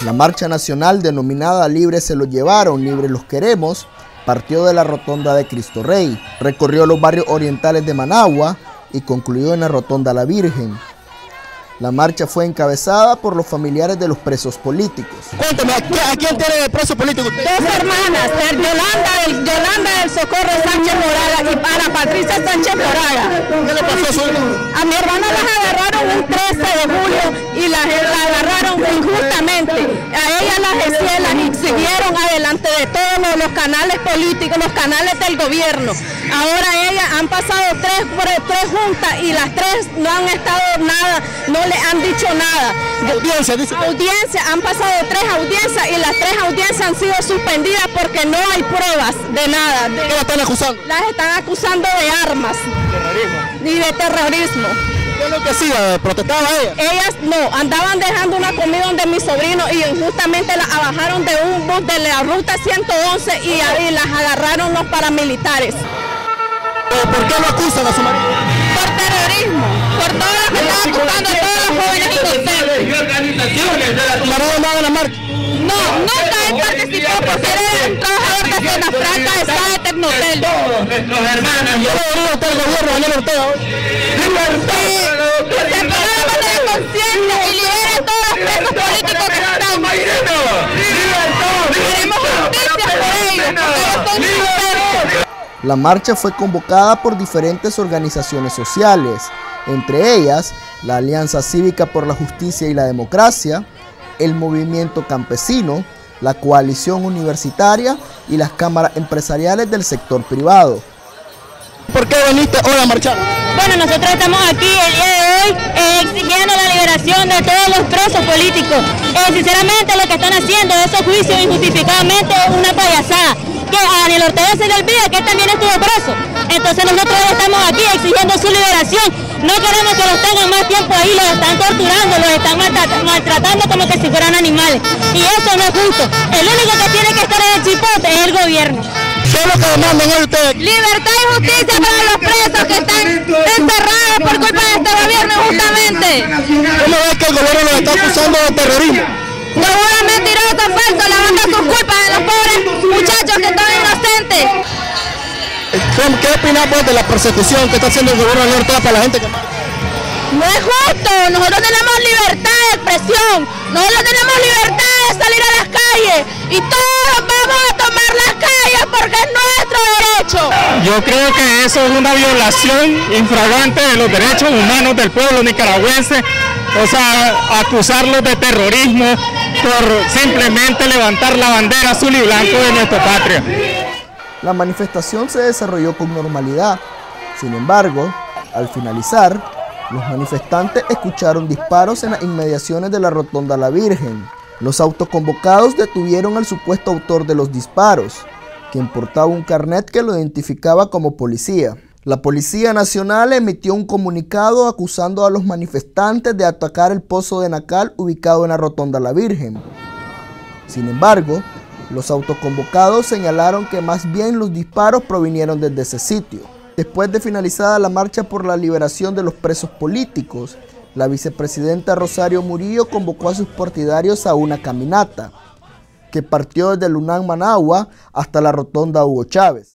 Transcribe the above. La marcha nacional denominada Libres se los llevaron, libres los queremos, partió de la Rotonda de Cristo Rey, recorrió los barrios orientales de Managua y concluyó en la Rotonda La Virgen. La marcha fue encabezada por los familiares de los presos políticos. Cuéntame, ¿a quién tiene preso político? Dos hermanas, Yolanda del Socorro Sánchez Moraga y para Patricia Sánchez Moraga. ¿Qué le pasó a su hermana? A mi hermana las agarraron un 13 de julio y la agarraron injustamente. A ella las exhibieron adelante de todos los canales políticos, los canales del gobierno. Ahora ellas han pasado tres juntas y las tres no han estado nada, no le han dicho nada. Audiencias, han pasado tres audiencias y las tres audiencias han sido suspendidas porque no hay pruebas de nada. ¿De qué las están acusando? Las están acusando de armas. Terrorismo. Y de terrorismo. ¿Qué es lo que hacía? ¿Protestaban ellas? Ellas no, andaban dejando una comida donde mi sobrino y injustamente las bajaron de un bus de la ruta 111 y las agarraron los paramilitares. ¿Por qué lo acusan a su marido? Por terrorismo, por todo lo que están acusando a todos los jóvenes inocentes. ¿Y organizaciones de la sociedad de la marcha? No, nunca él participó porque era un trabajador de Zona Franca, está de Tecnotel. Todos nuestros hermanos. Yo le digo a usted el gobierno, Daniel Ortega. Que se ponga la batalla de conciencia y libere a todos los presos políticos que están. Queremos justicia por ellos, porque ellos son inocentes. La marcha fue convocada por diferentes organizaciones sociales, entre ellas la Alianza Cívica por la Justicia y la Democracia, el Movimiento Campesino, la Coalición Universitaria y las Cámaras Empresariales del Sector Privado. ¿Por qué veniste hoy a marchar? Bueno, nosotros estamos aquí el día de hoy exigiendo la liberación de todos los presos políticos. Sinceramente lo que están haciendo esos juicios injustificadamente es una payasada. Que a Daniel Ortega se le olvida que él también estuvo preso. Entonces nosotros estamos aquí exigiendo su liberación. No queremos que los tengan más tiempo ahí, los están torturando, los están maltratando como que si fueran animales. Y eso no es justo. El único que tiene que estar en el chipote es el gobierno. ¿Qué es lo que demandan ustedes? Libertad y justicia para los presos que están encerrados por culpa de este gobierno justamente. ¿Cómo ves que el gobierno los está acusando de terrorismo? Seguro mentiroso, falso, lavando sus culpas a los pobres muchachos que están inocentes. ¿Qué opinas vos de la persecución que está haciendo el gobierno de Ortega para la gente que marcha? No es justo, nosotros tenemos libertad de expresión, nosotros tenemos libertad de salir a las calles y todos vamos a tomar las calles porque es nuestro derecho. Yo creo que eso es una violación infragante de los derechos humanos del pueblo nicaragüense. O sea, acusarlos de terrorismo por simplemente levantar la bandera azul y blanco de nuestra patria. La manifestación se desarrolló con normalidad. Sin embargo, al finalizar, los manifestantes escucharon disparos en las inmediaciones de la Rotonda La Virgen. Los autoconvocados detuvieron al supuesto autor de los disparos, quien portaba un carnet que lo identificaba como policía. La Policía Nacional emitió un comunicado acusando a los manifestantes de atacar el pozo de Nacal ubicado en la Rotonda La Virgen. Sin embargo, los autoconvocados señalaron que más bien los disparos provinieron desde ese sitio. Después de finalizada la marcha por la liberación de los presos políticos, la vicepresidenta Rosario Murillo convocó a sus partidarios a una caminata, que partió desde el UNAN Managua hasta la Rotonda Hugo Chávez.